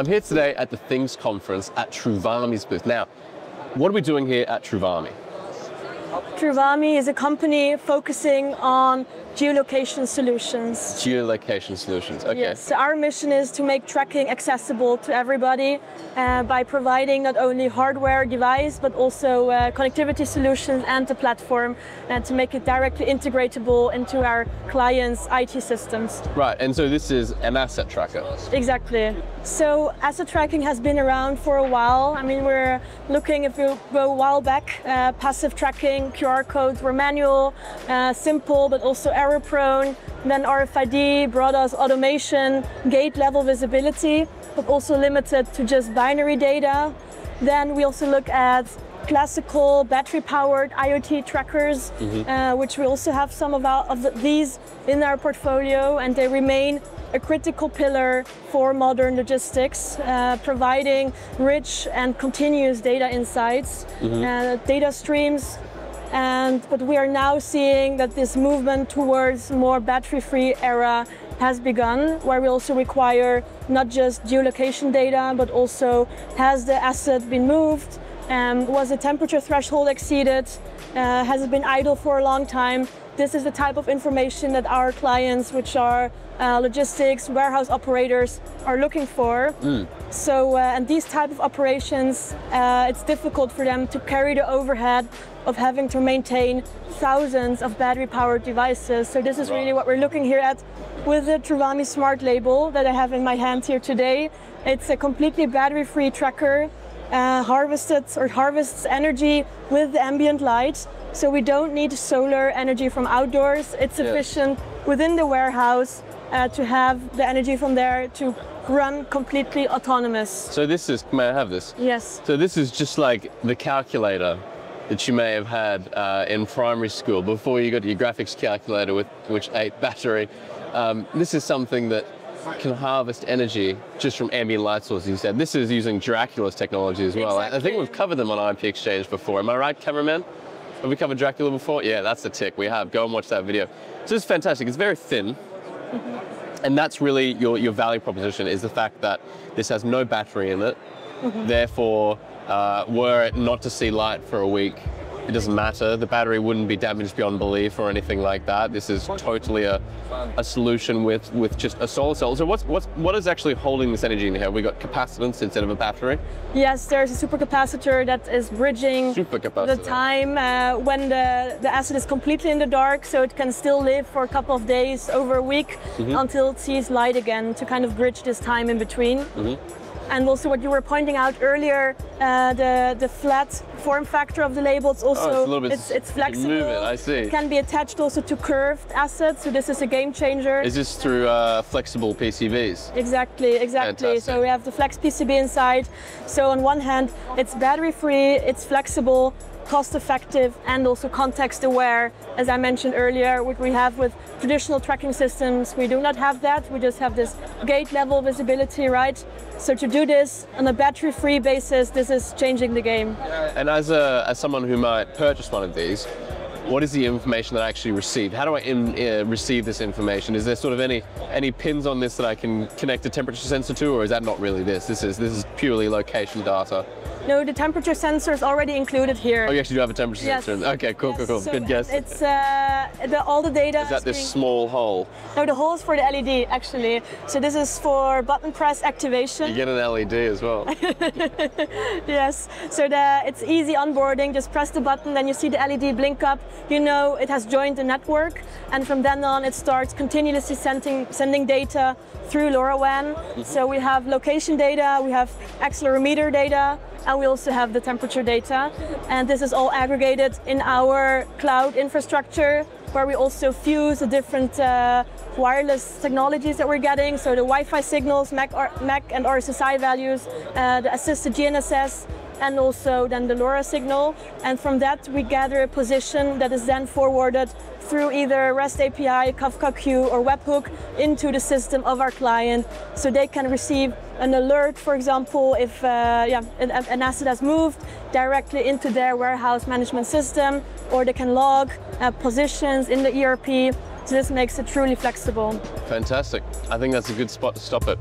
I'm here today at the Things Conference at Truvami's booth. Now, what are we doing here at Truvami? Truvami is a company focusing on geolocation solutions. Geolocation solutions, okay. Yes, so our mission is to make tracking accessible to everybody by providing not only hardware device, but also connectivity solutions and the platform to make it directly integratable into our clients' IT systems. Right, and so this is an asset tracker. Exactly. So asset tracking has been around for a while. I mean, we're looking, if you go a while back, passive tracking, QR codes were manual, simple, but also error prone. Then RFID brought us automation, gate level visibility, but also limited to just binary data. Then we also look at classical battery-powered IoT trackers, which we also have some of these in our portfolio, and they remain a critical pillar for modern logistics, providing rich and continuous data insights, data streams. But we are now seeing that this movement towards more battery-free era has begun, where we also require not just geolocation data, but also has the asset been moved, was the temperature threshold exceeded, has it been idle for a long time. This is the type of information that our clients, which are logistics, warehouse operators, are looking for. So, and these type of operations, it's difficult for them to carry the overhead of having to maintain thousands of battery-powered devices. So this is really what we're looking here at with the Truvami Smart Label that I have in my hand here today. It's a completely battery-free tracker, harvests energy with ambient light. So we don't need solar energy from outdoors. It's sufficient within the warehouse to have the energy from there to run completely autonomous. So this is, may I have this? Yes. So this is just like the calculator that you may have had in primary school before you got your graphics calculator, with which ate battery. This is something that can harvest energy just from ambient light sources, you said. This is using Dracula's technology as well. Exactly. I think we've covered them on IP Exchange before. Am I right, cameraman? Have we covered Dracula before? Yeah, that's a tick. We have. Go and watch that video. So it's fantastic. It's very thin. And that's really your value proposition, is the fact that this has no battery in it. Therefore, were it not to see light for a week, it doesn't matter. The battery wouldn't be damaged beyond belief or anything like that. This is totally a solution with just a solar cell. So what is actually holding this energy in here? We got capacitance instead of a battery. Yes, there's a supercapacitor that is bridging the time when the asset is completely in the dark, so it can still live for a couple of days, over a week, until it sees light again, to kind of bridge this time in between. And also what you were pointing out earlier, the flat form factor of the label, it's also, it's a little bit, it's flexible. You can move it, I see. It can be attached also to curved assets, so this is a game changer. Is this through flexible PCBs? Exactly, exactly. Fantastic. So we have the flex PCB inside. So on one hand, it's battery free, it's flexible, cost effective, and also context aware. As I mentioned earlier, what we have with traditional tracking systems, we do not have that. We just have this gate level visibility, right? So to do this on a battery free basis, this is changing the game. And as someone who might purchase one of these, what is the information that I actually receive? How do I receive this information? Is there sort of any pins on this that I can connect a temperature sensor to, or is that not really this? This is purely location data. No, the temperature sensor is already included here. Oh, you actually do have a temperature sensor. Okay, cool. So good guess. It's all the data. Is that this small hole? No, the hole is for the LED actually. So this is for button press activation. You get an LED as well. Yes. So it's easy onboarding. Just press the button, then you see the LED blink up. You know it has joined the network, and from then on it starts continuously sending data through LoRaWAN. So we have location data, we have accelerometer data, and we also have the temperature data. And this is all aggregated in our cloud infrastructure, where we also fuse the different wireless technologies that we're getting. So the Wi-Fi signals, MAC and RSSI values, the assisted GNSS, and also then the LoRa signal. And from that, we gather a position that is then forwarded through either REST API, Kafka Queue, or Webhook into the system of our client, so they can receive an alert, for example, if an asset has moved, directly into their warehouse management system, or they can log positions in the ERP. So this makes it truly flexible. Fantastic. I think that's a good spot to stop it.